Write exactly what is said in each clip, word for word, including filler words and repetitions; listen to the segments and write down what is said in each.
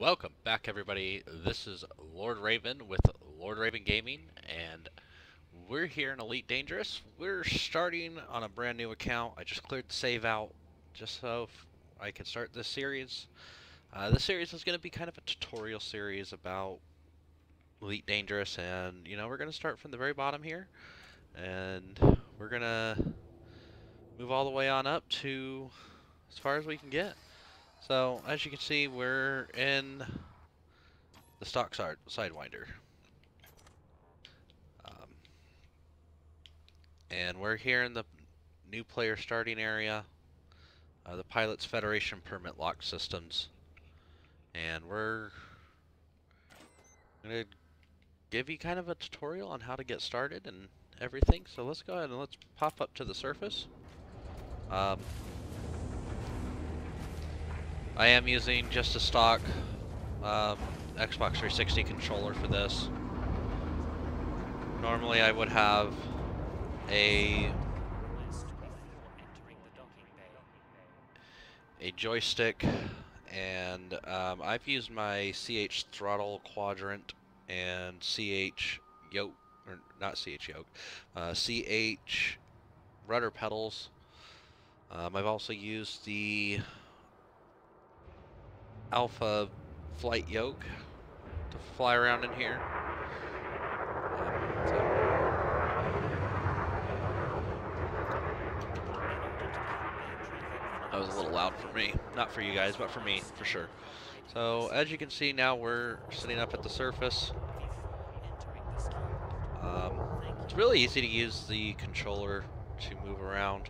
Welcome back, everybody. This is Lord Raven with Lord Raven Gaming, and we're here in Elite Dangerous. We're starting on a brand new account. I just cleared the save out just so I can start this series. Uh, this series is going to be kind of a tutorial series about Elite Dangerous, and you know, we're going to start from the very bottom here, and we're going to move all the way on up to as far as we can get. So, as you can see, we're in the stock Sidewinder. Um, and we're here in the new player starting area, uh, the Pilots Federation permit lock systems. And we're going to give you kind of a tutorial on how to get started and everything. So let's go ahead and let's pop up to the surface. Um, I am using just a stock um, Xbox three sixty controller for this. Normally I would have a a joystick, and um, I've used my C H throttle quadrant and C H yoke, or not C H yoke, uh, C H rudder pedals. Um, I've also used the Alpha flight yoke to fly around in here. Um, so. That was a little loud for me. Not for you guys, but for me, for sure. So, as you can see now, we're sitting up at the surface. Um, it's really easy to use the controller to move around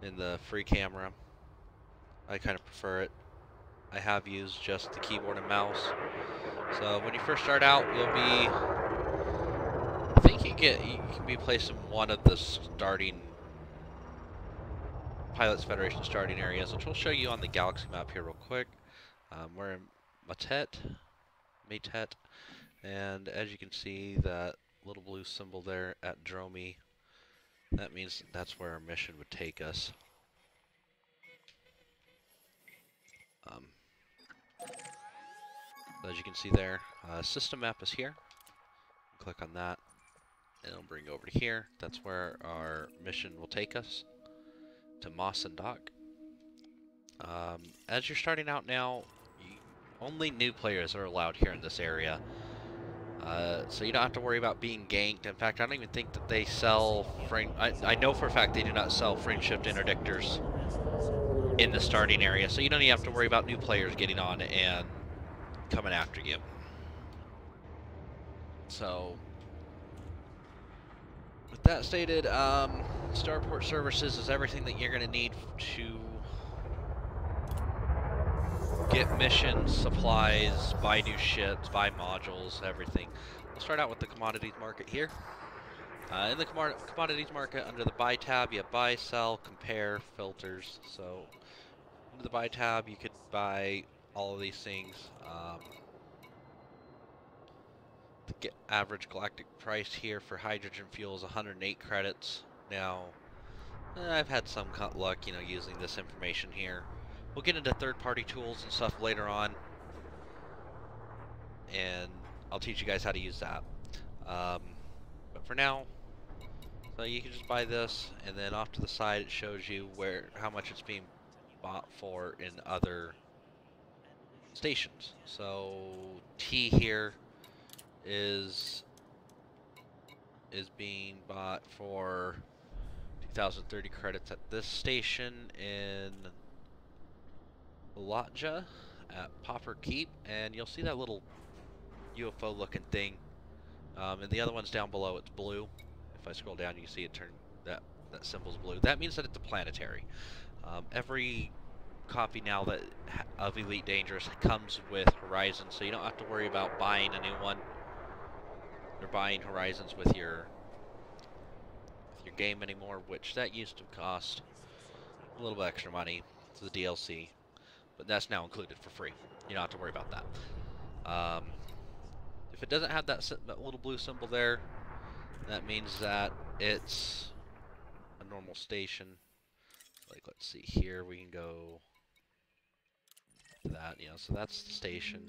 in the free camera. I kind of prefer it. I have used just the keyboard and mouse. So when you first start out, you'll be, I think you get, you can be placed in one of the starting Pilots Federation starting areas, which we'll show you on the galaxy map here real quick. Um, we're in Matet, Matet, and as you can see, that little blue symbol there at Dromi, that means that's where our mission would take us. Um, As you can see there, uh, system map is here. Click on that, and it'll bring you over to here. That's where our mission will take us, to Moss and Dock. Um, as you're starting out now, you, only new players are allowed here in this area. Uh, so you don't have to worry about being ganked. In fact, I don't even think that they sell frame. I, I know for a fact they do not sell frameshift interdictors in the starting area. So you don't even have to worry about new players getting on and coming after you. So, with that stated, um, Starport Services is everything that you're going to need to get missions, supplies, buy new ships, buy modules, everything. We'll start out with the commodities market here. Uh, in the com commodities market, under the buy tab, you have buy, sell, compare, filters. So, under the buy tab, you could buy all of these things. Um, the average galactic price here for hydrogen fuel is one hundred eight credits. Now, I've had some luck, you know, using this information here. We'll get into third-party tools and stuff later on, and I'll teach you guys how to use that. Um, but for now, so you can just buy this, and then off to the side it shows you where how much it's being bought for in other stations. So T here is is being bought for two thousand thirty credits at this station in Bellatja at Popper Keep, and you'll see that little U F O looking thing, um, and the other one's down below. It's blue. If I scroll down, you can see it turn that that symbol's blue. That means that it's a planetary. Um, every copy now that of Elite Dangerous comes with Horizons, so you don't have to worry about buying a new one. You're buying Horizons with your with your game anymore, which that used to cost a little bit extra money. It's the D L C, but that's now included for free. You don't have to worry about that. Um, if it doesn't have that, that little blue symbol there, that means that it's a normal station. Like, let's see here, we can go to that, you know, so that's the station.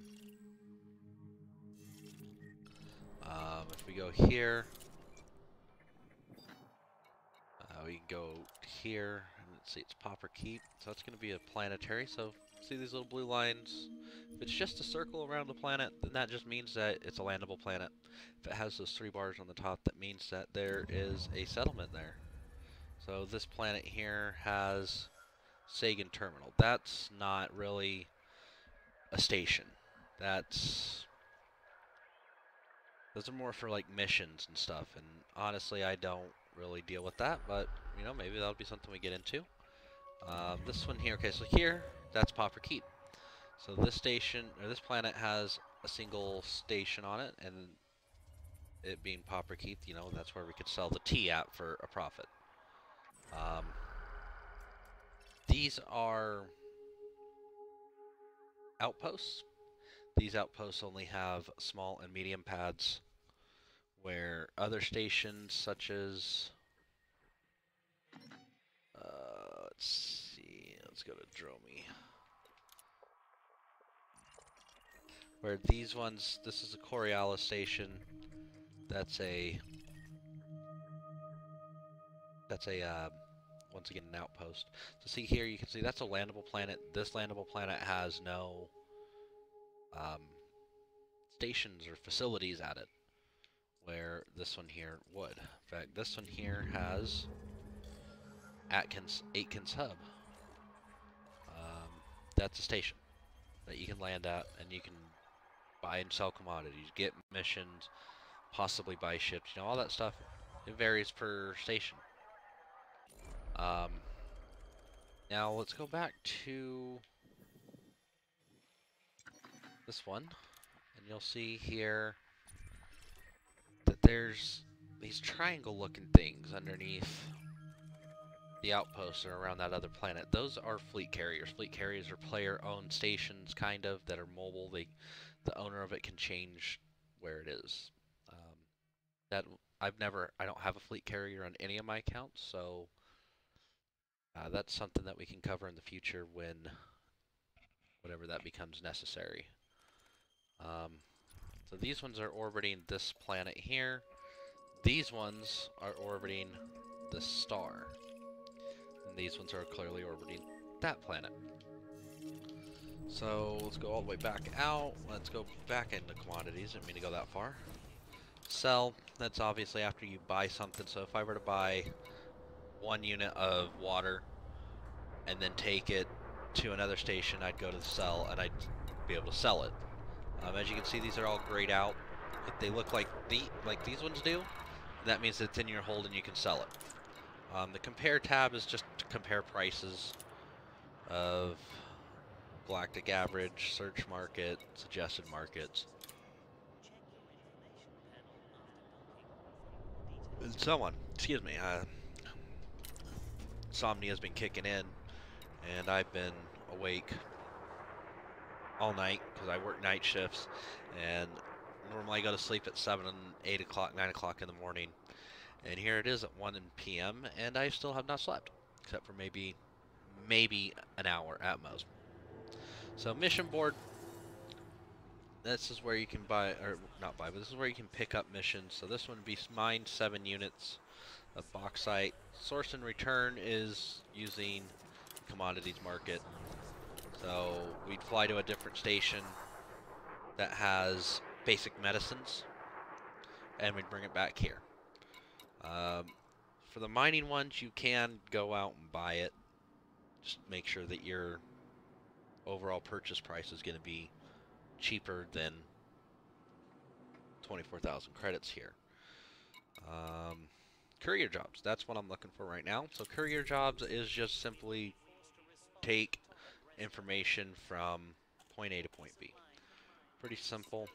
Um, if we go here, uh, we can go here, and let's see, it's Popper Keep, so that's going to be a planetary, so see these little blue lines? If it's just a circle around the planet, then that just means that it's a landable planet. If it has those three bars on the top, that means that there is a settlement there. So this planet here has Sagan Terminal. That's not really a station. That's... Those are more for like missions and stuff, and honestly I don't really deal with that, but you know, maybe that'll be something we get into. Uh, this one here, okay, so here, that's Popper Keep. So this station, or this planet has a single station on it, and it being Popper Keep, you know, that's where we could sell the tea at for a profit. Um, these are outposts. These outposts only have small and medium pads, where other stations such as, uh, let's see, let's go to Dromi. Where these ones, this is a Coriolis station, that's a, that's a, uh, once again an outpost. So see here, you can see that's a landable planet. This landable planet has no um, stations or facilities at it, where this one here would. In fact, this one here has Atkins, Atkins Hub. Um, that's a station that you can land at, and you can buy and sell commodities, get missions, possibly buy ships, you know, all that stuff. It varies per station. Um, now let's go back to this one, and you'll see here that there's these triangle looking things underneath the outposts or around that other planet. Those are fleet carriers. Fleet carriers are player-owned stations, kind of, that are mobile. They, the owner of it can change where it is. Um, that I've never, I don't have a fleet carrier on any of my accounts, so uh, that's something that we can cover in the future when, whatever that becomes necessary. Um, so these ones are orbiting this planet here. These ones are orbiting this star. And these ones are clearly orbiting that planet. So let's go all the way back out. Let's go back into commodities. I didn't mean to go that far. Sell. That's obviously after you buy something. So if I were to buy one unit of water and then take it to another station, I'd go to the sell and I'd be able to sell it. Um, as you can see, these are all grayed out. If they look like the like these ones do, that means it's in your hold and you can sell it. Um, the compare tab is just to compare prices of galactic average, search market, suggested markets, and so on. Excuse me. Uh, Insomnia has been kicking in, and I've been awake all night because I work night shifts, and normally I go to sleep at seven, eight o'clock, nine o'clock in the morning, and here it is at one p m and I still have not slept, except for maybe maybe an hour at most. So mission board, this is where you can buy, or not buy, but this is where you can pick up missions. So this one would be mine seven units of bauxite. Source and return is using commodities market, so we'd fly to a different station that has basic medicines and we'd bring it back here. Um, for the mining ones, you can go out and buy it, just make sure that your overall purchase price is going to be cheaper than twenty-four thousand credits here. Um, courier jobs, that's what I'm looking for right now. So courier jobs is just simply take information from point A to point B. Pretty simple,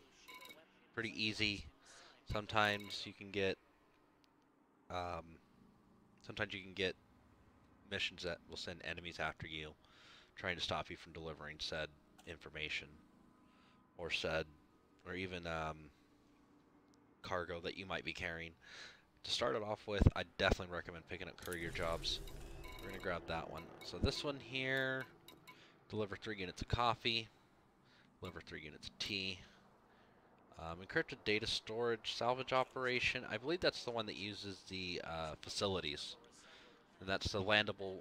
pretty easy. Sometimes you can get um, sometimes you can get missions that will send enemies after you, trying to stop you from delivering said information or said or even um, cargo that you might be carrying. To start it off with, I definitely recommend picking up courier jobs. We're gonna grab that one. So this one here Deliver three units of coffee. Deliver three units of tea. Um, encrypted data storage salvage operation. I believe that's the one that uses the uh, facilities. And that's the landable.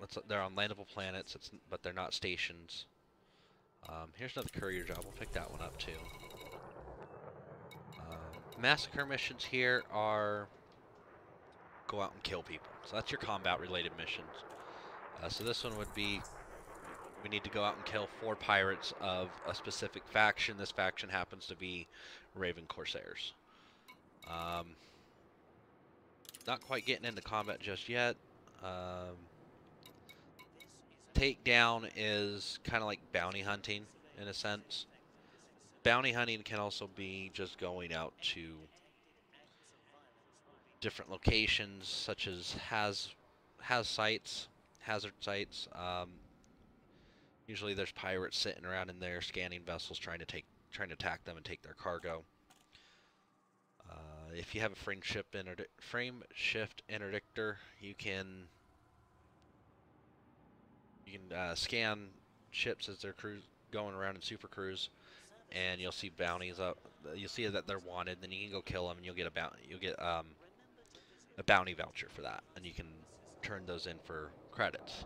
That's, they're on landable planets, it's, but they're not stations. Um, here's another courier job. We'll pick that one up too. Uh, massacre missions here are go out and kill people. So that's your combat-related missions. Uh, so this one would be, we need to go out and kill four pirates of a specific faction. This faction happens to be Raven Corsairs. Um, not quite getting into combat just yet. Um, takedown is kind of like bounty hunting in a sense. Bounty hunting can also be just going out to different locations, such as haz, haz sites, hazard sites. Um, Usually there's pirates sitting around in there scanning vessels trying to take trying to attack them and take their cargo. Uh, if you have a frameshift interdic frameshift interdictor, you can you can uh, scan ships as they're cruise going around in super cruise, and you'll see bounties up. You'll see that they're wanted, then you can go kill them and you'll get a bounty. You'll get um, a bounty voucher for that, and you can turn those in for credits.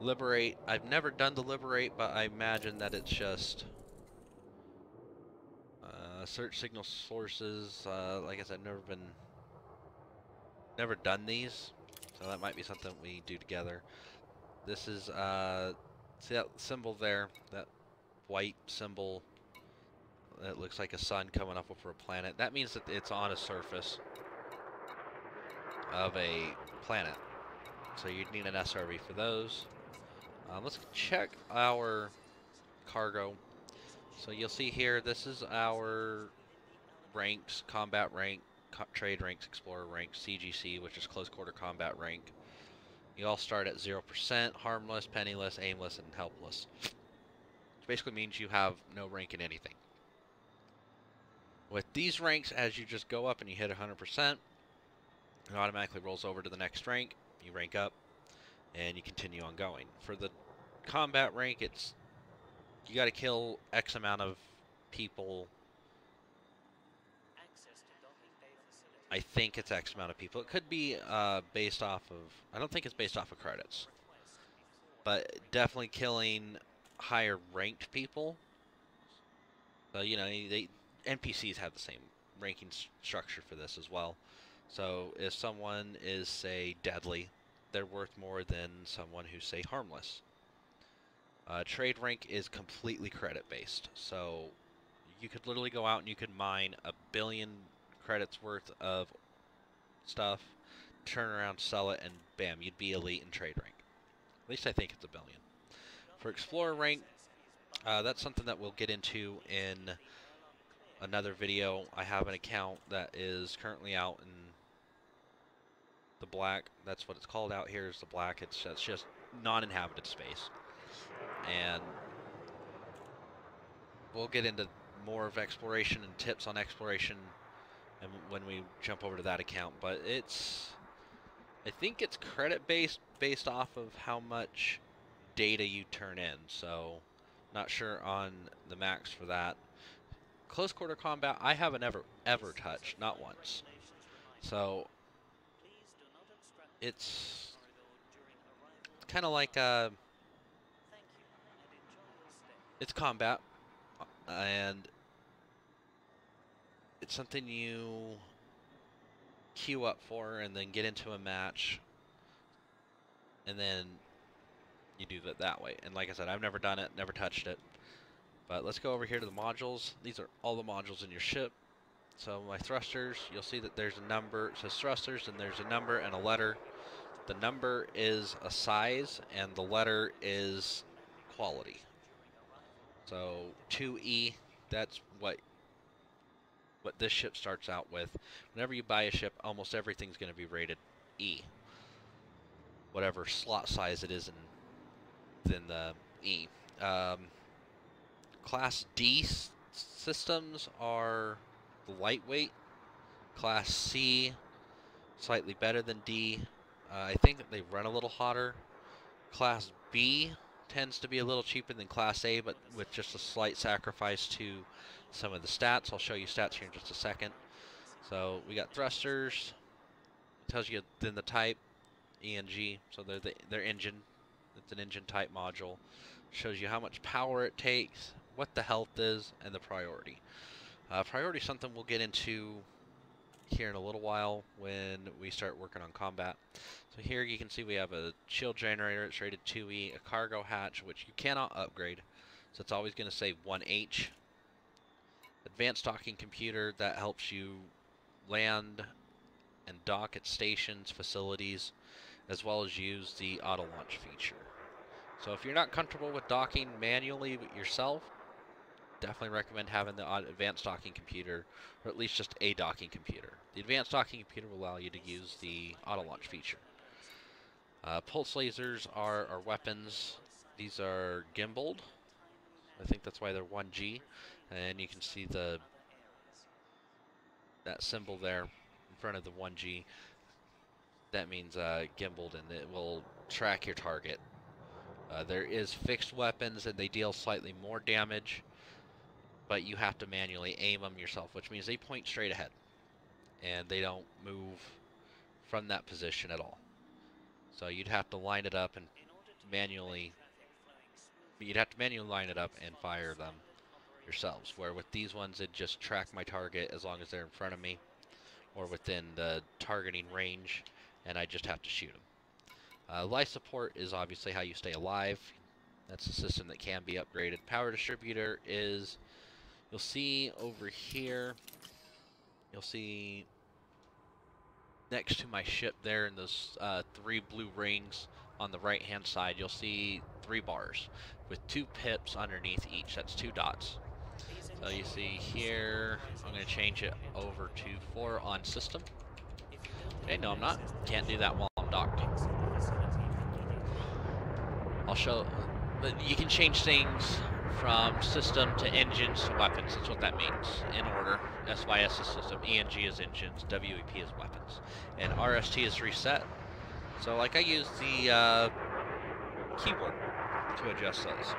Liberate. I've never done the liberate, but I imagine that it's just uh, search signal sources. Uh, like I said, I've never been, never done these, so that might be something we do together. This is uh, see that symbol there, that white symbol. It looks like a sun coming up over a planet. That means that it's on a surface of a planet. So you'd need an S R V for those. Um, let's check our cargo. So you'll see here, this is our ranks, combat rank, co trade ranks, explorer rank, C G C, which is close quarter combat rank. You all start at zero percent, harmless, penniless, aimless, and helpless. Which basically means you have no rank in anything. With these ranks, as you just go up and you hit one hundred percent, it automatically rolls over to the next rank. You rank up, and you continue on going. For the combat rank, it's you got to kill X amount of people. I think it's X amount of people. It could be uh, based off of. I don't think it's based off of credits, but definitely killing higher ranked people. So you know, they N P Cs have the same ranking st- structure for this as well. So if someone is, say, deadly, they're worth more than someone who's, say, harmless. Uh, trade rank is completely credit-based. So you could literally go out and you could mine a billion credits worth of stuff, turn around, sell it, and bam, you'd be elite in trade rank. At least I think it's a billion. For explorer rank, uh, that's something that we'll get into in another video. I have an account that is currently out in the black. That's what it's called out here, is the black. It's, it's just non-inhabited space. And we'll get into more of exploration and tips on exploration and when we jump over to that account. But it's, I think it's credit-based based off of how much data you turn in. So not sure on the max for that. Close quarter combat, I haven't ever, ever touched, not once. So it's kind of like uh, it's combat, and it's something you queue up for, and then get into a match, and then you do that that way. And like I said, I've never done it, never touched it. But let's go over here to the modules. These are all the modules in your ship. So my thrusters, you'll see that there's a number. It says thrusters, and there's a number and a letter. The number is a size, and the letter is quality. So two E, that's what, what this ship starts out with. Whenever you buy a ship, almost everything's going to be rated E. Whatever slot size it is in, in the E. Um... Class D systems are lightweight. Class C, slightly better than D. Uh, I think that they run a little hotter. Class B tends to be a little cheaper than Class A, but with just a slight sacrifice to some of the stats. I'll show you stats here in just a second. So we got thrusters. It tells you then the type, E N G. So they're the, their engine. It's an engine type module. Shows you how much power it takes, what the health is, and the priority. Uh, priority is something we'll get into here in a little while when we start working on combat. So here you can see we have a shield generator. It's rated two E, a cargo hatch, which you cannot upgrade, so it's always going to say one H. Advanced docking computer, that helps you land and dock at stations, facilities, as well as use the auto launch feature. So if you're not comfortable with docking manually yourself, definitely recommend having the advanced docking computer, or at least just a docking computer. The advanced docking computer will allow you to use the auto launch feature. Uh, pulse lasers are our weapons. These are gimbaled. I think that's why they're one G. And you can see the that symbol there in front of the one G. That means uh, gimbaled, and it will track your target. Uh, there is fixed weapons, and they deal slightly more damage, but you have to manually aim them yourself, which means they point straight ahead and they don't move from that position at all. So you'd have to line it up and manually you'd have to manually line it up and fire them yourselves, where with these ones it just track my target as long as they're in front of me or within the targeting range, and I just have to shoot them. Uh, life support is obviously how you stay alive. That's a system that can be upgraded. Power distributor is, you'll see over here, you'll see next to my ship there in those uh, three blue rings on the right hand side, you'll see three bars with two pips underneath each. That's two dots. So you see here, I'm going to change it over to four on system. Okay, no I'm not. Can't do that while I'm docked. I'll show, but you can change things from system to engines to weapons. That's what that means in order. S Y S is system, E N G is engines, W E P is weapons, and R S T is reset. So like I use the uh, keyboard to adjust those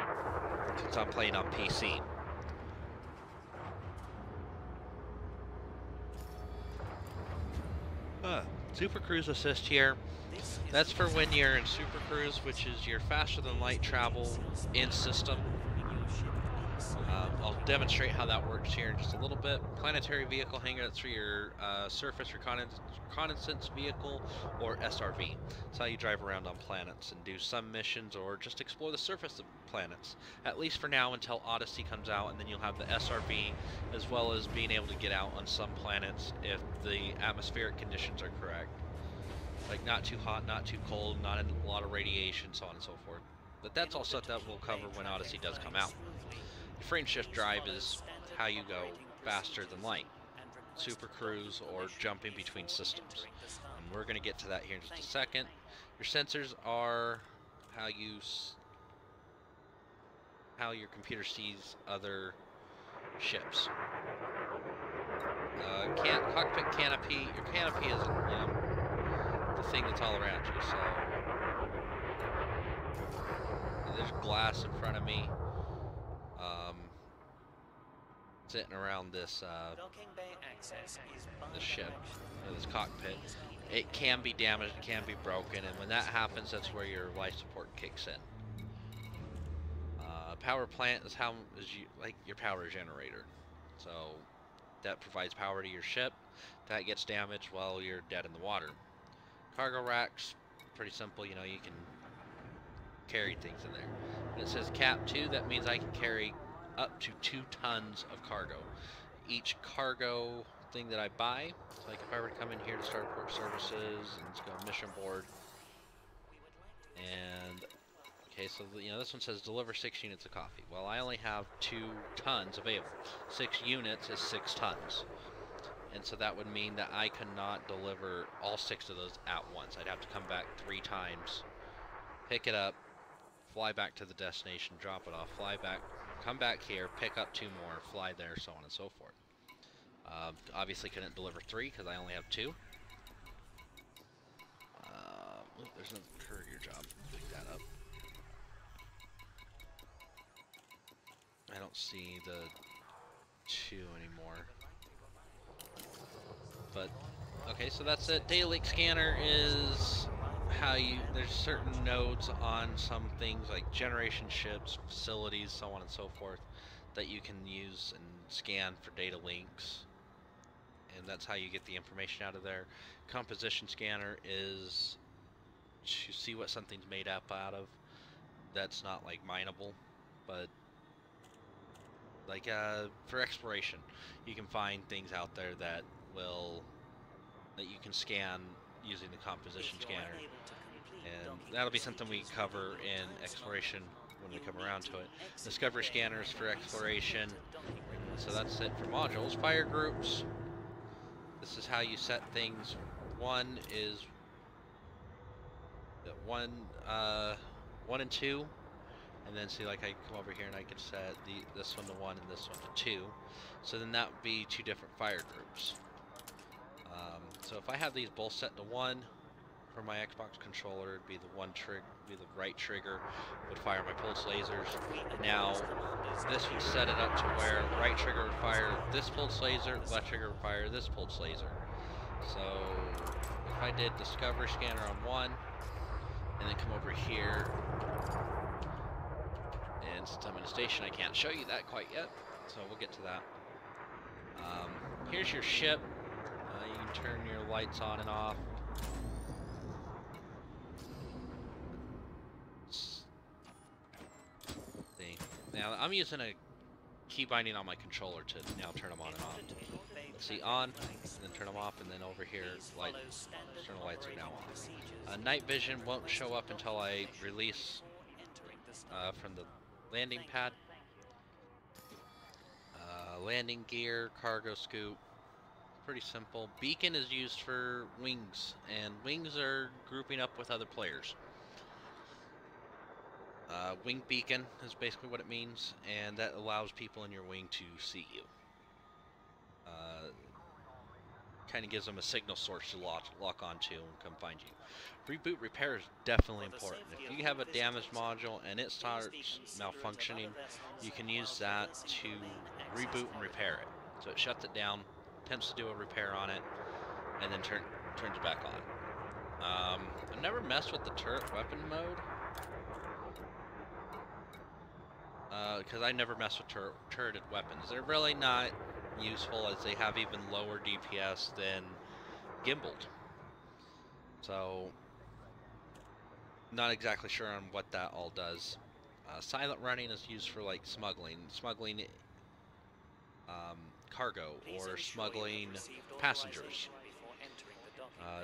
since I'm playing on P C. Uh, Super Cruise Assist here. That's for when you're in Super Cruise, which is your faster than light travel in system. Uh, I'll demonstrate how that works here in just a little bit. Planetary vehicle hangar, that's for your uh, surface reconna reconnaissance vehicle, or S R V. That's how you drive around on planets and do some missions or just explore the surface of planets, at least for now until Odyssey comes out, and then you'll have the S R V, as well as being able to get out on some planets if the atmospheric conditions are correct. Like not too hot, not too cold, not a lot of radiation, so on and so forth. But that's all stuff that we'll cover when Odyssey does come out. Frameshift drive is how you go faster than light, Super Cruise, or jumping between systems. And we're going to get to that here in just a second. Your sensors are how you s how your computer sees other ships. Uh, can cockpit canopy. Your canopy is you know, the thing that's all around you. So there's glass in front of me. Um, sitting around this uh, this ship, or this cockpit, it can be damaged, it can be broken, and when that happens, that's where your life support kicks in. Uh, power plant is how is you like your power generator, so that provides power to your ship. That gets damaged while you're dead in the water. Cargo racks, pretty simple, you know you can carry things in there. It says cap two, that means I can carry up to two tons of cargo. Each cargo thing that I buy, like if I were to come in here to start port services and let's go mission board, and okay, so you know this one says deliver six units of coffee. Well, I only have two tons available. Six units is six tons, and so that would mean that I cannot deliver all six of those at once. I'd have to come back three times, pick it up, fly back to the destination, drop it off, fly back, come back here, pick up two more, fly there, so on and so forth. Uh, obviously couldn't deliver three because I only have two. Uh, oh, there's another courier job. Pick that up. I don't see the two anymore. But okay, so that's it. Data leak scanner is how you, there's certain nodes on some things like generation ships, facilities, so on and so forth, that you can use and scan for data links, and that's how you get the information out of there. Composition scanner is to see what something's made up out of. That's not like mineable, but like uh, for exploration, you can find things out there that will, that you can scan using the composition scanner, and that'll be something we cover in exploration when we come around to it. Discovery scanners for exploration. So that's it for modules. Fire groups. This is how you set things. One is that one, uh, one and two, and then see, like I come over here and I can set the this one to one and this one to two. So then that would be two different fire groups. Um, so if I have these both set to one, for my Xbox controller, it'd be the one trigger, be the right trigger, would fire my pulse lasers. Now, this would set it up to where right trigger would fire this pulse laser, left trigger would fire this pulse laser. So, if I did Discovery Scanner on one, and then come over here, and since I'm in a station, I can't show you that quite yet, so we'll get to that. Um, here's your ship. Uh, you can turn your lights on and off. Now, I'm using a key binding on my controller to now turn them on and off. Let's see, on, and then turn them off, and then over here, light, external lights are now off. Uh, night vision won't show up until I release uh, from the landing pad. Uh, landing gear, cargo scoop, pretty simple. Beacon is used for wings, and wings are grouping up with other players. Uh, wing beacon is basically what it means, and that allows people in your wing to see you. Uh, kind of gives them a signal source to lock, lock onto and come find you. Reboot repair is definitely important. If you have a damaged module and it starts malfunctioning, you can use that to reboot and repair it. So it shuts it down, attempts to do a repair on it, and then turn, turns it back on. Um, I've never messed with the turret weapon mode. Because uh, I never mess with tur turreted weapons. They're really not useful, as they have even lower D P S than gimbaled. So, not exactly sure on what that all does. Uh, silent running is used for like smuggling, smuggling um, cargo or smuggling passengers. Uh,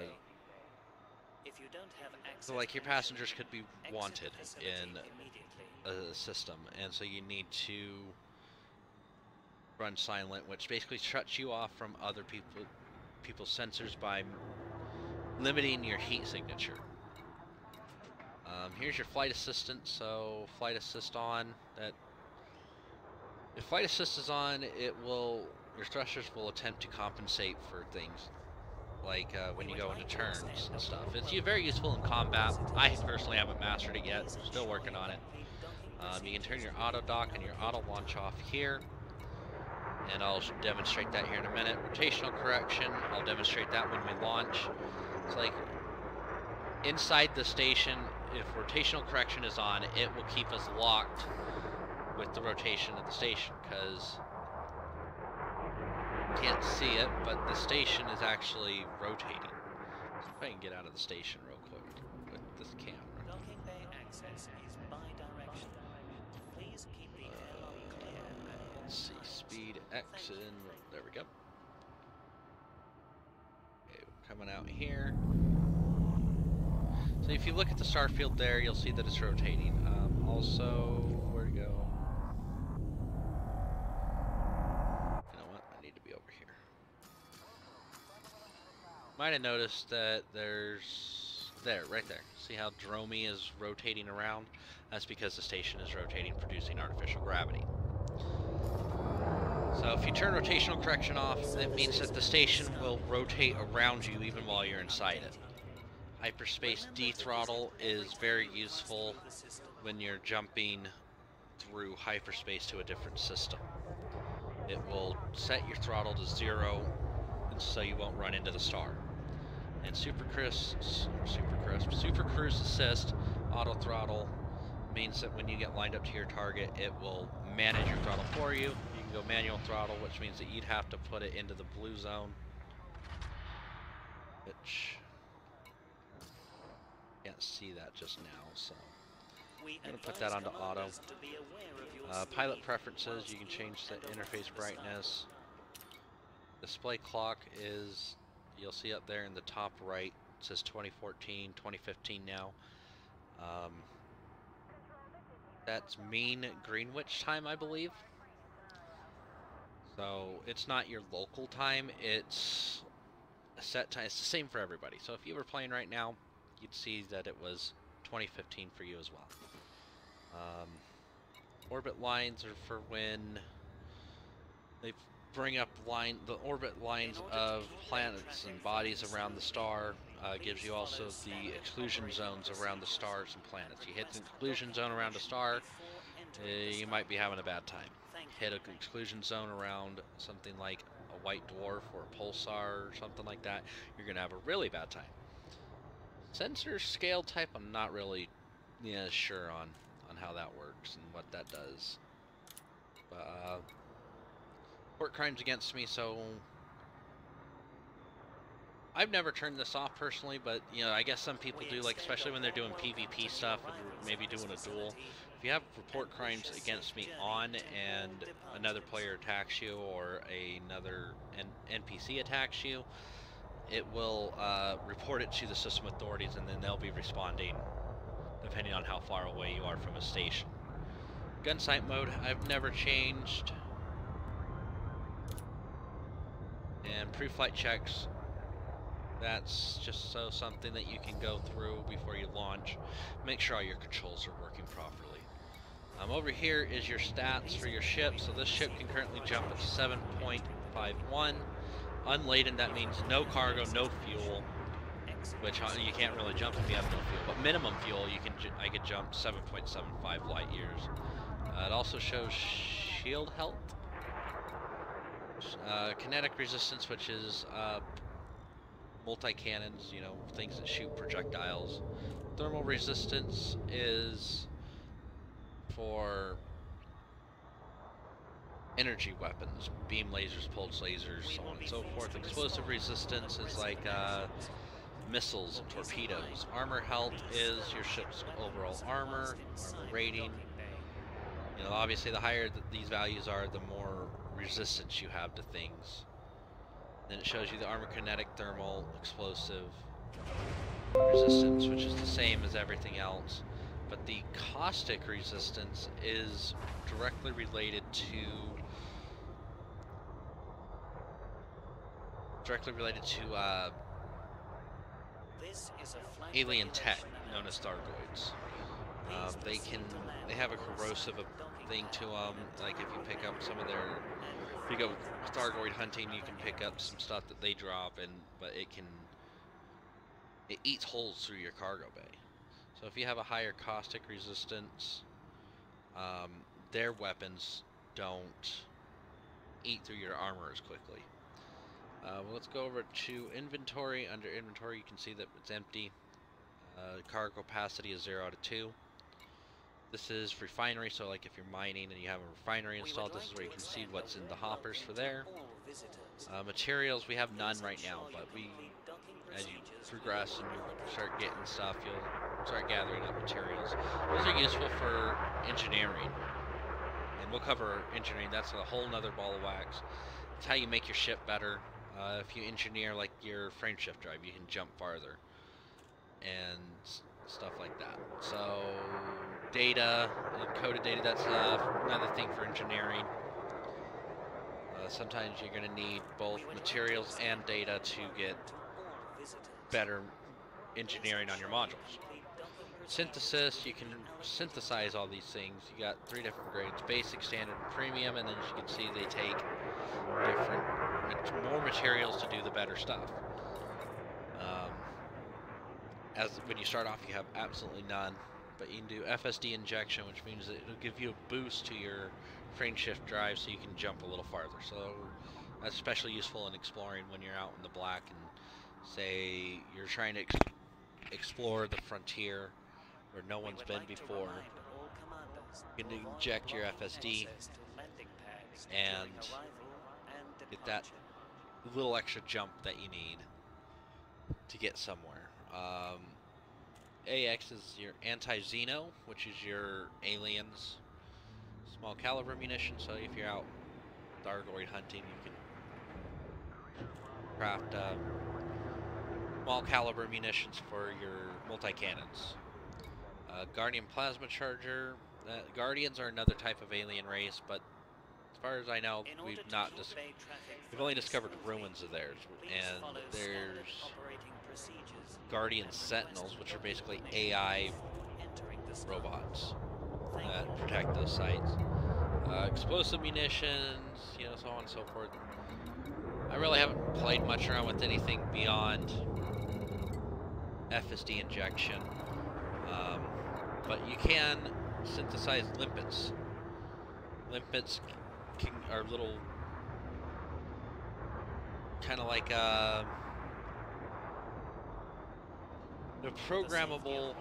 If you don't have access, so like your passengers could be wanted in a system, and so you need to run silent, which basically shuts you off from other people people's sensors by limiting your heat signature. Um, here's your flight assistant. So flight assist on, that if flight assist is on, it will, your thrusters will attempt to compensate for things like uh, when you go into turns and stuff. It's very useful in combat. I personally haven't mastered it yet, still working on it. Um, you can turn your auto dock and your auto launch off here, and I'll demonstrate that here in a minute. Rotational correction, I'll demonstrate that when we launch. It's like inside the station, if rotational correction is on, it will keep us locked with the rotation of the station, because can't see it, but the station is actually rotating. Let's see if I can get out of the station real quick with this camera. Docking bay access is bi-directional. Please keep the airlock clear. Uh, let's see, speed X in. There we go. Okay, we're coming out here. So if you look at the star field there, you'll see that it's rotating. Um, also, where to go? Might have noticed that there's, there, right there. See how Dromi is rotating around? That's because the station is rotating, producing artificial gravity. So if you turn rotational correction off, that means that the station will rotate around you even while you're inside it. Hyperspace de-throttle is very useful when you're jumping through hyperspace to a different system. It will set your throttle to zero so you won't run into the star. And Super Crisp, Super Crisp, Super Cruise Assist auto throttle means that when you get lined up to your target, it will manage your throttle for you. You can go manual throttle, which means that you'd have to put it into the blue zone. Which, can't see that just now, so I'm going to put that onto auto. Uh, pilot preferences, you can change the interface brightness. Display clock is, you'll see up there in the top right, it says twenty fourteen, twenty fifteen now. Um, that's mean Greenwich time, I believe. So it's not your local time, it's a set time. It's the same for everybody. So if you were playing right now, you'd see that it was twenty fifteen for you as well. Um, orbit lines are for when they've bring up line the orbit lines of planets and bodies around the star. Uh, gives you also the exclusion zones around the stars and planets. You hit the exclusion zone around a star, uh, you might be having a bad time. Hit an exclusion zone around something like a white dwarf or a pulsar or something like that, you're gonna have a really bad time. Sensor scale type, I'm not really yeah sure on on how that works and what that does, but uh, court crimes against me, so I've never turned this off personally, but you know, I guess some people do, like especially when they're doing PvP stuff and maybe doing a duel. If you have report crimes against me on and another player attacks you or another N P C attacks you, it will uh, report it to the system authorities, and then they'll be responding depending on how far away you are from a station. Gun sight mode, I've never changed. And pre-flight checks, that's just so something that you can go through before you launch. Make sure all your controls are working properly. Um, over here is your stats for your ship. So this ship can currently jump at seven point five one. Unladen, that means no cargo, no fuel, which you can't really jump if you have no fuel. But minimum fuel, you can ju I could jump seven point seven five light years. Uh, it also shows shield health. Uh, kinetic resistance, which is uh, multi-cannons, you know, things that shoot projectiles. Thermal resistance is for energy weapons, beam lasers, pulse lasers, so on and so forth. Explosive resistance is like uh, missiles and torpedoes. Armor health is your ship's overall armor, armor rating. You know, obviously the higher that these values are, the more resistance you have to things. Then it shows you the armor, kinetic, thermal, explosive resistance, which is the same as everything else, but the caustic resistance is directly related to directly related to uh, alien tech known as Thargoids. Uh, they can, they have a corrosive thing to them, like if you pick up some of their, if you go Thargoid hunting, you can pick up some stuff that they drop, and but it can, it eats holes through your cargo bay. So if you have a higher caustic resistance, um, their weapons don't eat through your armor as quickly. Uh, well, let's go over to inventory. Under inventory, you can see that it's empty. Uh, cargo capacity is zero out of two. This is refinery, so like if you're mining and you have a refinery installed, this is where you can see what's in the hoppers for there. Uh, materials, we have none right now, but we, as you progress and you start getting stuff, you'll start gathering up materials. Those are useful for engineering, and we'll cover engineering. That's a whole nother ball of wax. It's how you make your ship better. Uh, if you engineer like your frameshift drive, you can jump farther and stuff like that. So data, encoded data, that's uh, another thing for engineering. Uh, sometimes you're going to need both materials and data to get better engineering on your modules. Synthesis, you can synthesize all these things. You got three different grades, basic, standard, and premium, and then as you can see they take different, more materials to do the better stuff. Um, As when you start off, you have absolutely none. but you can do F S D injection, which means that it'll give you a boost to your frameshift drive so you can jump a little farther. So that's especially useful in exploring when you're out in the black and say you're trying to ex explore the frontier where no one's been before. You can inject your F S D and get that little extra jump that you need to get somewhere. Um, A X is your anti-Xeno, which is your aliens, small caliber munition, so if you're out Thargoid hunting, you can craft uh, small caliber munitions for your multi-cannons. Uh, Guardian Plasma Charger. Uh, Guardians are another type of alien race, but as far as I know, we've not dis we've only discovered ruins of theirs, and there's Guardian Sentinels, which are basically A I robots that protect those sites. Uh, explosive munitions, you know, so on and so forth. I really haven't played much around with anything beyond F S D injection, um, but you can synthesize limpets. Limpets can, are little, kind of like uh, they're programmable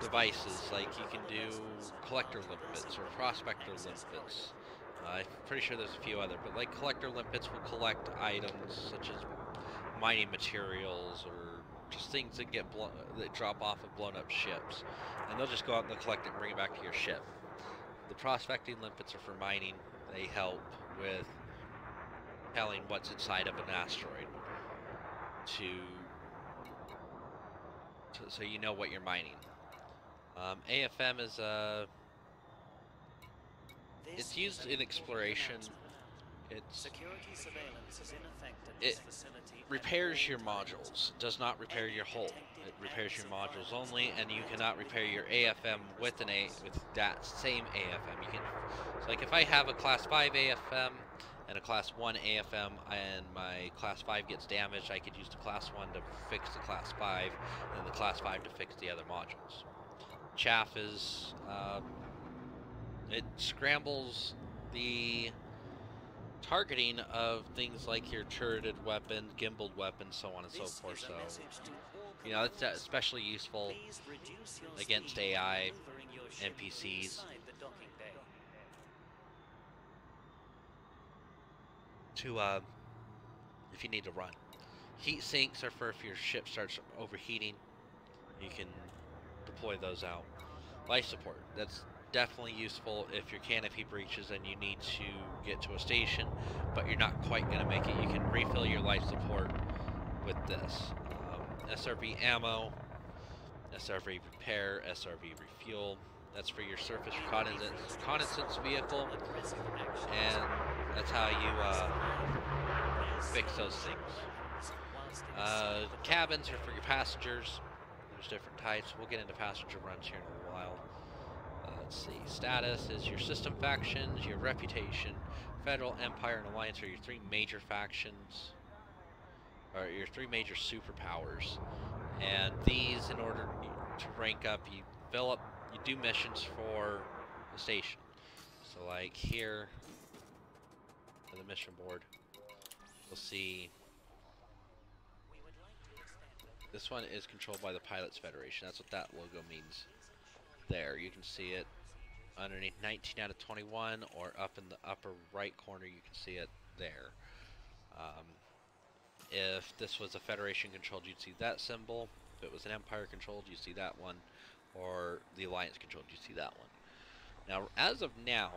devices. Like you can do collector limpets or prospector limpets. Uh, I'm pretty sure there's a few other, but like collector limpets will collect items such as mining materials or just things that get blown, that drop off of blown up ships, and they'll just go out and they'll collect it and bring it back to your ship. The prospecting limpets are for mining. They help with telling what's inside of an asteroid to, to so you know what you're mining. Um, A F M is a uh, it's used in exploration. It's security surveillance is in effect at this facility. It repairs your modules. It does not repair your hull. It repairs your modules only, and you cannot repair your A F M with an A with that same A F M. You can, so like if I have a class five A F M and a class one A F M, and my class five gets damaged, I could use the class one to fix the class five, and the class five to fix the other modules. Chaff is uh, it scrambles the targeting of things like your turreted weapon, gimbaled weapon, so on and so forth. So, you know, it's especially useful against A I, N P Cs, to, uh, if you need to run. Heat sinks are for if your ship starts overheating, you can deploy those out. Life support, that's definitely useful if your canopy breaches and you need to get to a station, but you're not quite going to make it. You can refill your life support with this. Um, S R V ammo, S R V repair, S R V refuel. That's for your surface reconnaissance, reconnaissance vehicle, and that's how you uh, fix those things. Uh, cabins are for your passengers. There's different types. We'll get into passenger runs here in a while. Uh, let's see, status is your system factions, your reputation, Federal, Empire, and Alliance are your three major factions, or your three major superpowers. And these, in order to rank up, you fill up, you do missions for the station. So like here, on the mission board, you'll see this one is controlled by the Pilots Federation. That's what that logo means. There, you can see it underneath nineteen out of twenty-one, or up in the upper right corner, you can see it there. Um, if this was a Federation controlled, you'd see that symbol. If it was an Empire controlled, you'd see that one, or the Alliance controlled, you'd see that one. Now, as of now,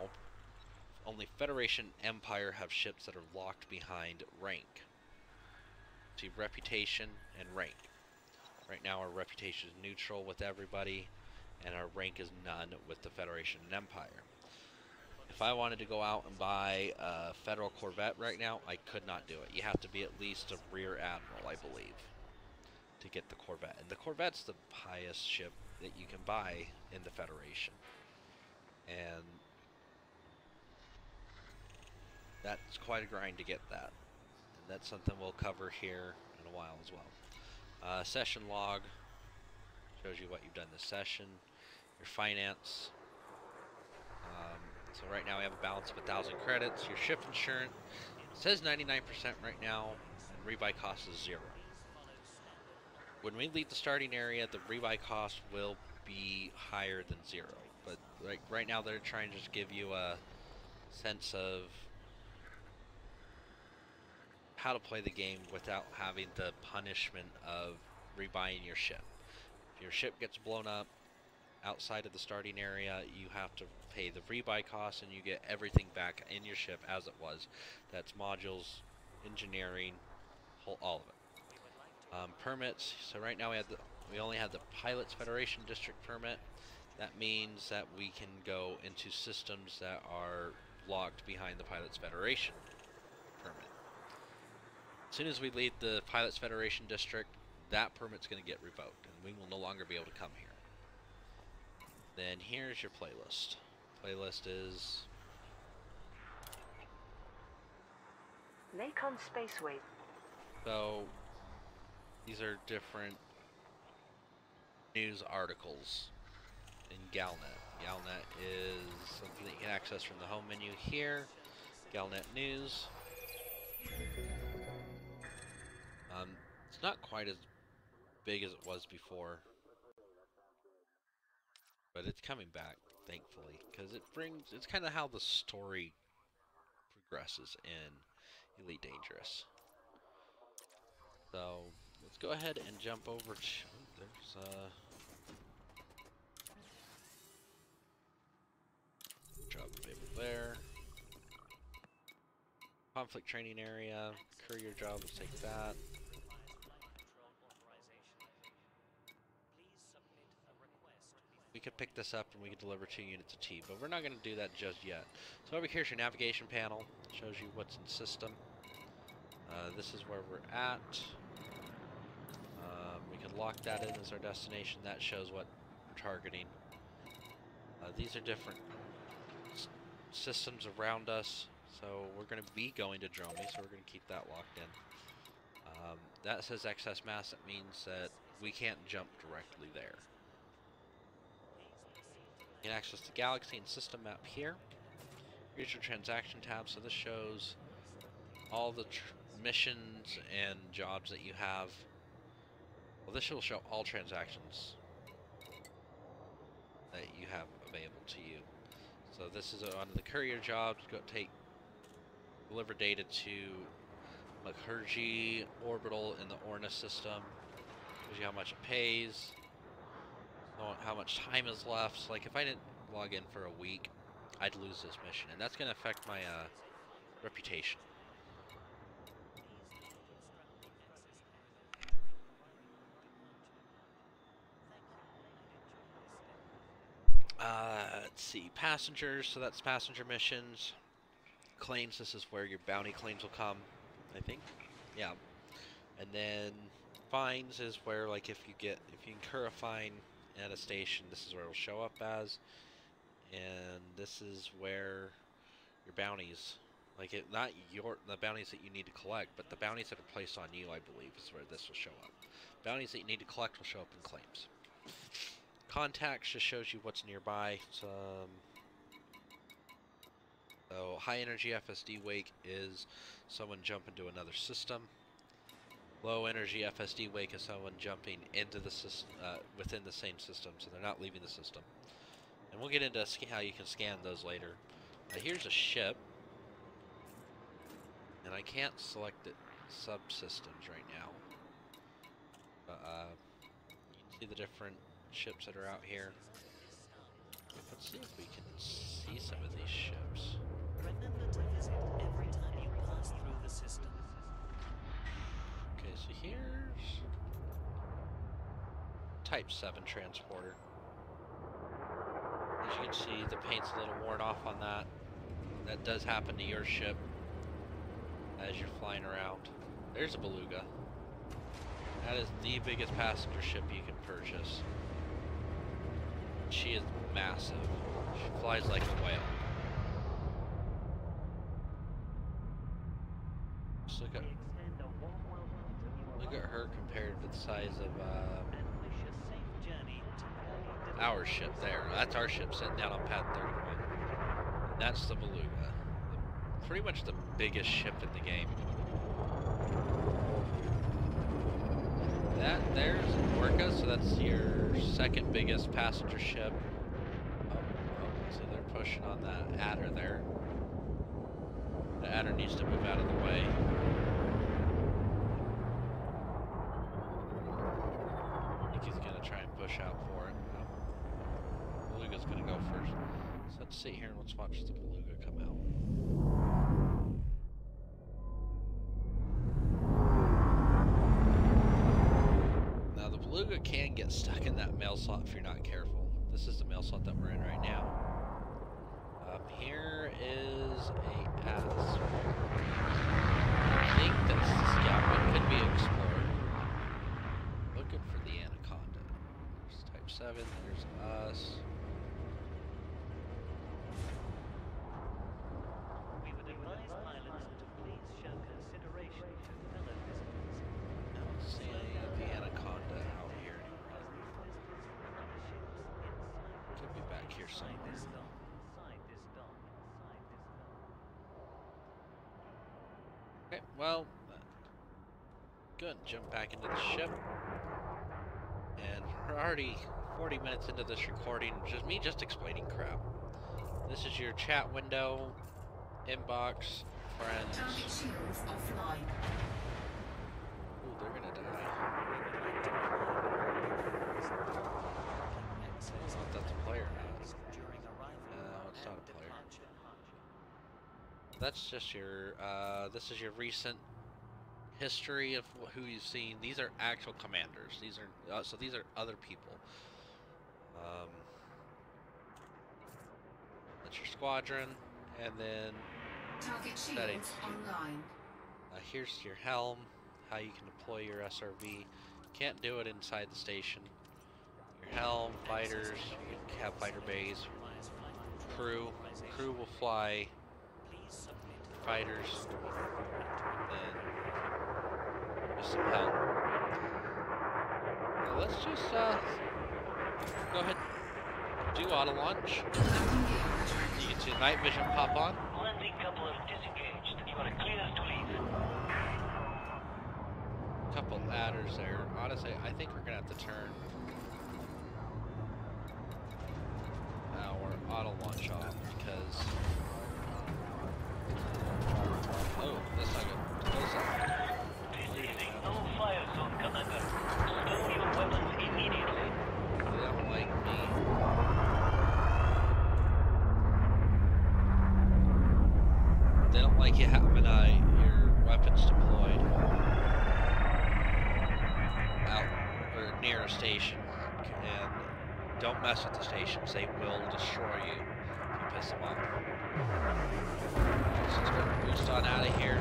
only Federation and Empire have ships that are locked behind rank. See, reputation and rank. Right now, our reputation is neutral with everybody, and our rank is none with the Federation and Empire. If I wanted to go out and buy a Federal Corvette right now, I could not do it. You have to be at least a Rear Admiral, I believe, to get the Corvette. And the Corvette's the highest ship that you can buy in the Federation. And that's quite a grind to get that. And that's something we'll cover here in a while as well. Uh, session log. shows you what you've done this session, your finance. Um, so right now we have a balance of one thousand credits. Your ship insurance says ninety-nine percent right now, and rebuy cost is zero. When we leave the starting area, the rebuy cost will be higher than zero. But like right now they're trying to just give you a sense of how to play the game without having the punishment of rebuying your ship. If your ship gets blown up outside of the starting area, you have to pay the rebuy costs and you get everything back in your ship as it was. That's modules, engineering, whole, all of it. Um, permits. So right now we have the, we only have the Pilots Federation District permit. That means that we can go into systems that are locked behind the Pilots Federation permit. As soon as we leave the Pilots Federation District, that permit's going to get revoked, and we will no longer be able to come here. Then here's your playlist. Playlist is Lakon Spaceway. So these are different news articles in Galnet. Galnet is something that you can access from the home menu here. Galnet News. Um, it's not quite as big as it was before, but it's coming back, thankfully, because it brings, it's kind of how the story progresses in Elite Dangerous. So let's go ahead and jump over to, there's a drop of paper there. Conflict training area, courier job, let's take that. We could pick this up and we could deliver two units of tea, but we're not going to do that just yet. So over here's your navigation panel. It shows you what's in system. Uh, this is where we're at. Um, we could lock that in as our destination. That shows what we're targeting. Uh, these are different s systems around us. So we're going to be going to Dromi, so we're going to keep that locked in. Um, that says excess mass. That means that we can't jump directly there. You can access the galaxy and system map here. Here's your transaction tab, so this shows all the tr missions and jobs that you have. Well, this will show all transactions that you have available to you. So this is on the courier jobs. Go take deliver data to McHurgie Orbital in the Orna system. Shows you how much it pays. How much time is left. So, like, if I didn't log in for a week, I'd lose this mission, and that's going to affect my uh, reputation. Uh, let's see, passengers. So that's passenger missions. Claims. This is where your bounty claims will come, I think. Yeah. And then fines is where, like, if you get if you incur a fine at a station, this is where it will show up as, and this is where your bounties, like it, not your the bounties that you need to collect, but the bounties that are placed on you, I believe, is where this will show up. Bounties that you need to collect will show up in claims. Contacts just shows you what's nearby. So, so high energy F S D wake is someone jumping to another system. Low energy F S D wake is someone jumping into the system, uh, within the same system, so they're not leaving the system. And we'll get into how you can scan those later. Uh, here's a ship, and I can't select it subsystems right now. Uh, uh, you can see the different ships that are out here. Let's see if we can see some of these ships. Remember to visit every time you pass through the system. Okay, so here's Type seven transporter. As you can see, the paint's a little worn off on that. That does happen to your ship as you're flying around. There's a Beluga. That is the biggest passenger ship you can purchase. She is massive. She flies like a whale. Just look at Look at her compared to the size of uh, and wish a safe journey our ship there. That's our ship sitting down on pad thirty-one. And that's the Beluga. The, pretty much the biggest ship in the game. That there's Orca, so that's your second biggest passenger ship. Oh, oh, so they're pushing on that Adder there. The Adder needs to move out of the way. He's gonna try and push out for it. No. Beluga's gonna go first. So let's sit here and let's watch the Beluga come out. Now the Beluga can get stuck in that mail slot if you're not careful. This is the mail slot that we're in right now. Um, here is a ass. I think that's the scout. It could be explored. Looking for the Anaconda. There's Type seven. There's us. We would advise pilots to please show consideration to fellow visitors. I don't see the Anaconda out here anymore. Could be back here somewhere. Okay, well, go ahead and jump back into the ship. And we're already forty minutes into this recording, which is me just explaining crap. This is your chat window, inbox, friends. Ooh, they're gonna die. Is that the player now? No, it's not a player. That's just your, uh, this is your recent history of who you've seen. These are actual commanders. These are uh, so these are other people. Um, that's your squadron, and then target settings. Online. Uh, here's your helm, how you can deploy your S R V. Can't do it inside the station. Your helm, fighters. You can have fighter bays. Crew. Crew will fly. Fighters. Then. Some help. Now let's just uh, go ahead and do auto launch. You can see night vision pop on. Only couple of disengaged. You are clear to leave. Couple ladders there. Honestly, I think we're gonna have to turn our auto launch off because oh, that's not good. Close up. Commander, stow your weapons immediately. They don't like me. They don't like you having uh, your weapons deployed out or near a station. And don't mess with the stations; they will destroy you if you piss them off. So let's go ahead and boost on out of here.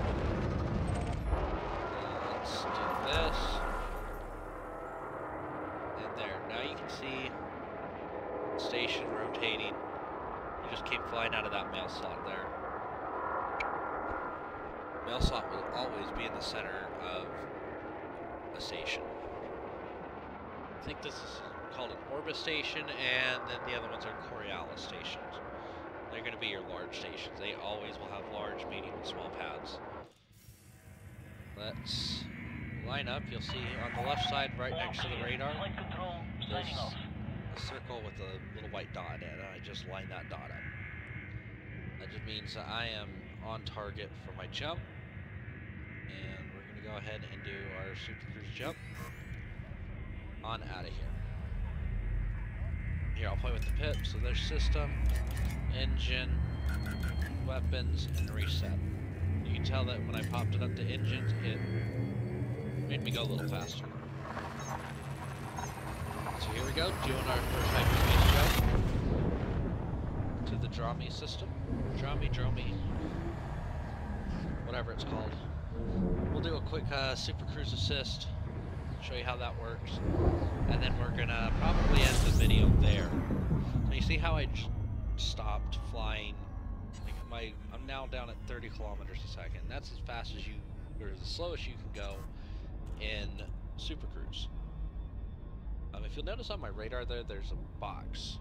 Let's do this. And there. Now you can see station rotating. You just keep flying out of that mail slot there. Mail slot will always be in the center of a station. I think this is called an Orbis station, and then the other ones are Coriolis stations. They're going to be your large stations. They always will have large, medium, and small pads. Let's line up. You'll see on the left side, right next to the radar, there's a circle with a little white dot in it, and I just line that dot up. That just means that I am on target for my jump, and we're going to go ahead and do our super cruise jump on out of here. Here, I'll play with the pip, so there's system, engine, weapons, and reset. You can tell that when I popped it up to engines, it made me go a little faster. So here we go, doing our first hyperspace jump to the Dromi system. Dromi, Dromi, whatever it's called. We'll do a quick uh, super cruise assist, show you how that works, and then we're gonna probably end the video there. Now you see how I j stopped flying. My, I'm now down at thirty kilometers a second. That's as fast as you, or the slowest you can go in Super Cruise. I Um, if you'll notice on my radar there, there's a box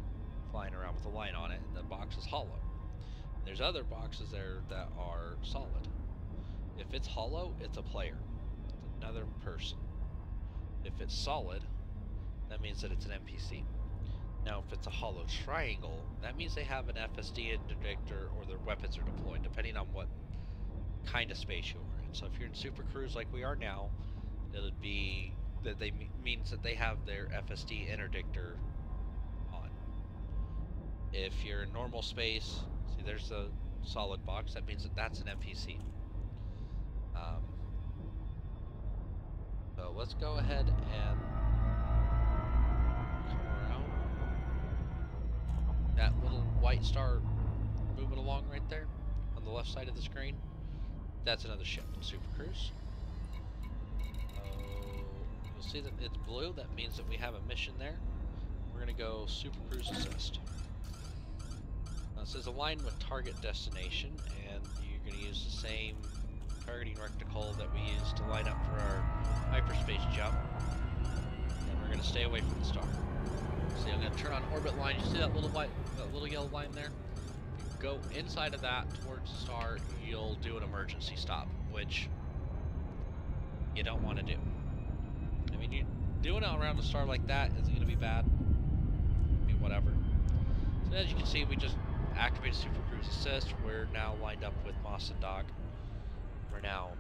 flying around with a line on it, and the box is hollow. There's other boxes there that are solid. If it's hollow, it's a player. It's another person. If it's solid, that means that it's an N P C. Now, if it's a hollow triangle, that means they have an F S D interdictor or their weapons are deployed, depending on what kind of space you are in. So if you're in Super Cruise like we are now, it'll be that they means that they have their F S D interdictor on. If you're in normal space, see there's the solid box, that means that that's an N P C. Um, so let's go ahead and that little white star moving along right there on the left side of the screen, that's another ship in Super Cruise. Oh, you'll see that it's blue, that means that we have a mission there. We're going to go Super Cruise Assist. Now it says align with target destination, and you're going to use the same targeting reticle that we used to line up for our hyperspace jump, and we're going to stay away from the star. So I'm going to turn on orbit line. You see that little white, that little yellow line there? If you go inside of that towards the star, you'll do an emergency stop, which you don't want to do. I mean, you doing it around a star like that is going to be bad. It'll be whatever. So as you can see, we just activated Super Cruise Assist. We're now lined up with Moss and Dock. We're now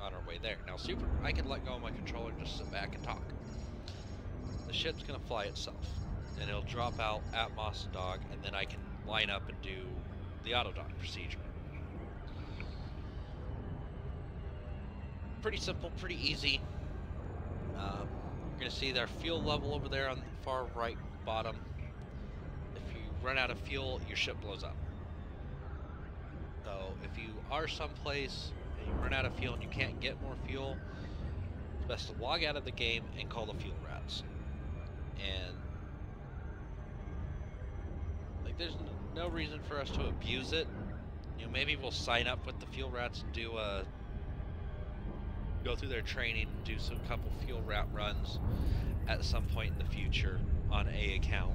on our way there. Now, Super, I can let go of my controller and just sit back and talk. The ship's going to fly itself, and it'll drop out at Moss and Dock, and then I can line up and do the auto-dock procedure. Pretty simple, pretty easy. Um, you're going to see their fuel level over there on the far right bottom. If you run out of fuel, your ship blows up. So if you are someplace and you run out of fuel and you can't get more fuel, it's best to log out of the game and call the fuel rats. And like, there's no reason for us to abuse it. You know, maybe we'll sign up with the fuel rats and do a go through their training, do some couple fuel rat runs at some point in the future on a account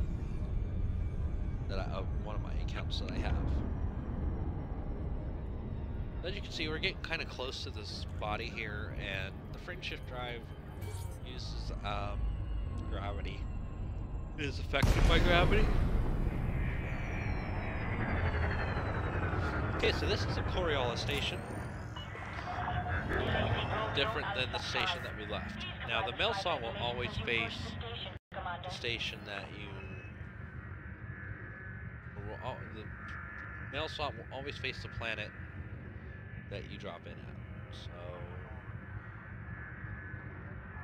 that I, uh, one of my accounts that I have. As you can see, we're getting kind of close to this body here, and the frameshift drive uses um, gravity. It is affected by gravity. Okay, so this is a Coriolis station. Different than the station that we left. Now, the mail saw will always face the station that you... The mail saw will always face the planet that you drop in at. So...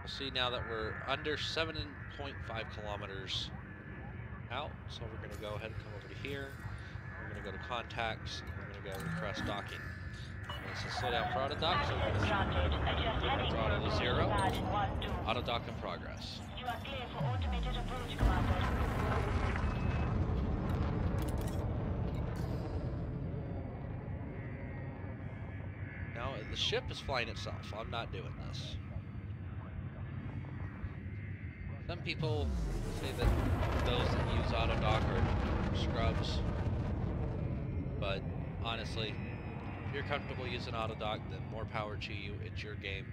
We'll see now that we're under seven point five kilometers out, so we're going to go ahead and come over to here. We're going to go to contacts, and we're going to go request docking. This is slow down for auto dock, so we're going to throttle to zero. Auto dock in progress. You are clear for automated approach, Commander. Now the ship is flying itself. I'm not doing this. Some people say that those that use Autodock are scrubs, but honestly, if you're comfortable using Autodock, then more power to you. It's your game.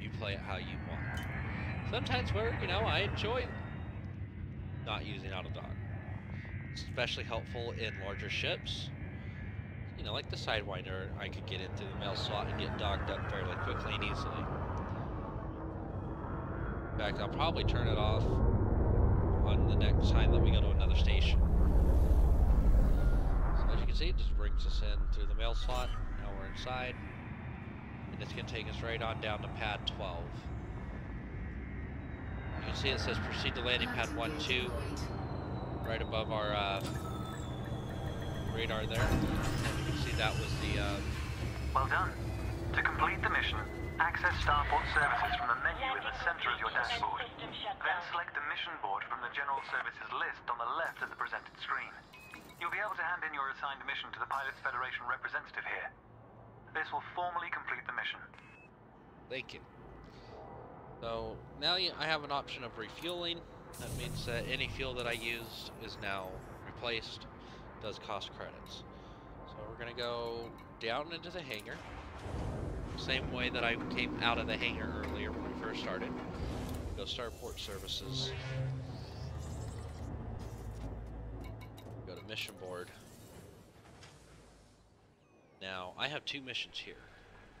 You play it how you want. Sometimes where, you know, I enjoy not using Autodock. It's especially helpful in larger ships. You know, like the Sidewinder, I could get into the mail slot and get docked up fairly quickly and easily. In fact, I'll probably turn it off on the next time that we go to another station. So as you can see, it just brings us in through the mail slot. Now we're inside, and it's going to take us right on down to pad twelve. You can see it says proceed to landing pad one two, right above our uh, radar there. You can see that was the... Uh, well done. To complete the mission, access starport services from the menu in the center of your dashboard. Then select the mission board from the general services list on the left of the presented screen. You'll be able to hand in your assigned mission to the Pilots Federation representative here. This will formally complete the mission. Thank you. So now I have an option of refueling. That means that any fuel that I used is now replaced. It does cost credits. So we're going to go down into the hangar. Same way that I came out of the hangar earlier when we first started. Go starport services. Go to mission board. Now, I have two missions here.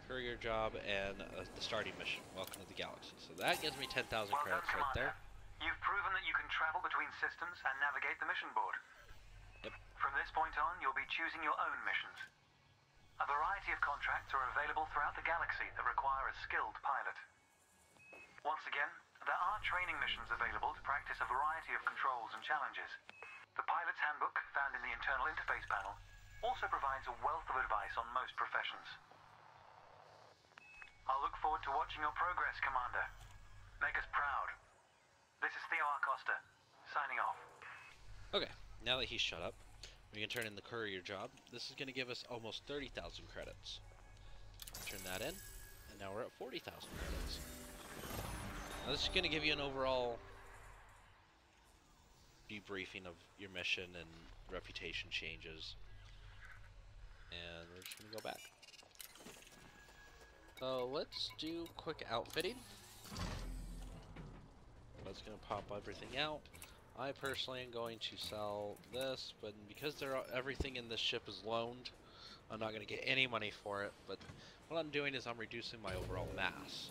Courier job and uh, the starting mission, Welcome to the Galaxy. So that gives me ten thousand well credits done, right there. You've proven that you can travel between systems and navigate the mission board. Yep. From this point on, you'll be choosing your own missions. A variety of contracts are available throughout the galaxy that require a skilled pilot. Once again, there are training missions available to practice a variety of controls and challenges. The pilot's handbook, found in the internal interface panel, also provides a wealth of advice on most professions. I'll look forward to watching your progress, Commander. Make us proud. This is Theo Acosta, signing off. Okay, now that he's shut up, we can turn in the courier job. This is going to give us almost thirty thousand credits. Turn that in, and now we're at forty thousand credits. Now this is going to give you an overall debriefing of your mission and reputation changes. And we're just going to go back. So let's do quick outfitting. That's going to pop everything out. I personally am going to sell this, but because there are, everything in this ship is loaned, I'm not going to get any money for it, but what I'm doing is I'm reducing my overall mass.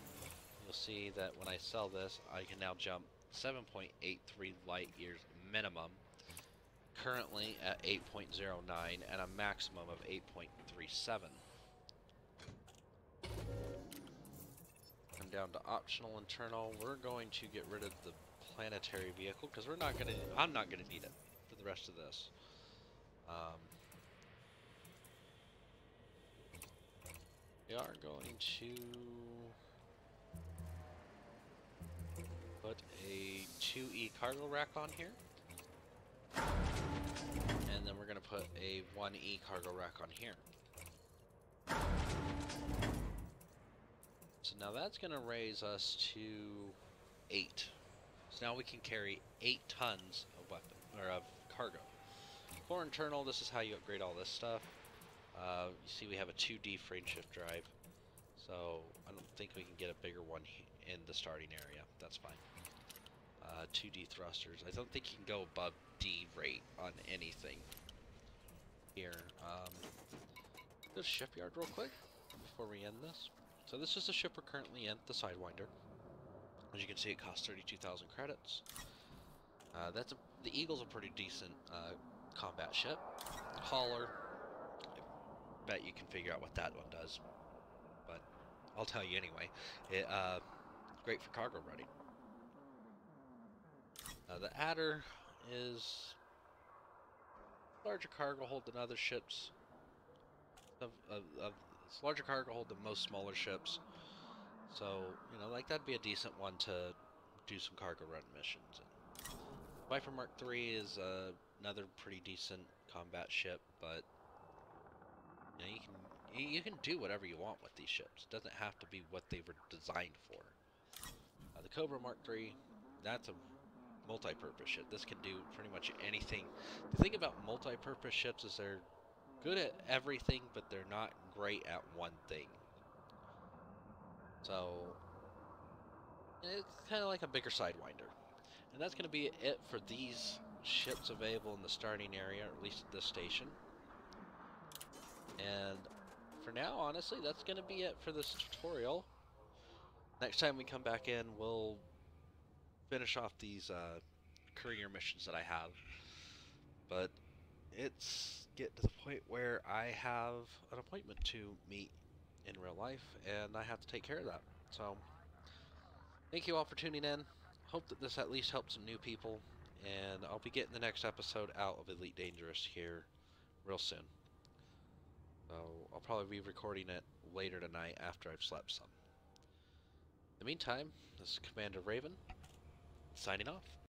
You'll see that when I sell this, I can now jump seven point eight three light years minimum, currently at eight point zero nine, and a maximum of eight point three seven. Come down to optional internal. We're going to get rid of the planetary vehicle because we're not gonna I'm not gonna need it for the rest of this. Um, we are going to put a two E cargo rack on here, and then we're gonna put a one E cargo rack on here. So now that's gonna raise us to eight. So now we can carry eight tons of weapon or of cargo. For internal, this is how you upgrade all this stuff. Uh, you see, we have a two D frameshift drive, so I don't think we can get a bigger one in the starting area. That's fine. Uh, two D thrusters. I don't think you can go above D rate on anything here. Um, go to shipyard real quick before we end this. So this is the ship we're currently in, the Sidewinder. As you can see, it costs thirty-two thousand credits. Uh, that's a, the Eagle's a pretty decent uh, combat ship. Hauler, I bet you can figure out what that one does, but I'll tell you anyway. It, uh, great for cargo running. Uh, the Adder is larger cargo hold than other ships. Of, of, of, it's larger cargo hold than most smaller ships. So, you know, like, that'd be a decent one to do some cargo run missions. And Viper Mark three is uh, another pretty decent combat ship, but you know, you can you can do whatever you want with these ships. It doesn't have to be what they were designed for. Uh, the Cobra Mark three, that's a multi-purpose ship. This can do pretty much anything. The thing about multi-purpose ships is they're good at everything, but they're not great at one thing. So, it's kind of like a bigger Sidewinder. And that's going to be it for these ships available in the starting area, or at least at this station. And for now, honestly, that's going to be it for this tutorial. Next time we come back in, we'll finish off these uh, courier missions that I have. But it's getting to the point where I have an appointment to meet in real life, and I have to take care of that. So thank you all for tuning in. Hope that this at least helps some new people, and I'll be getting the next episode out of Elite Dangerous here real soon. So I'll probably be recording it later tonight after I've slept some. In the meantime, this is Commander Raven, signing off.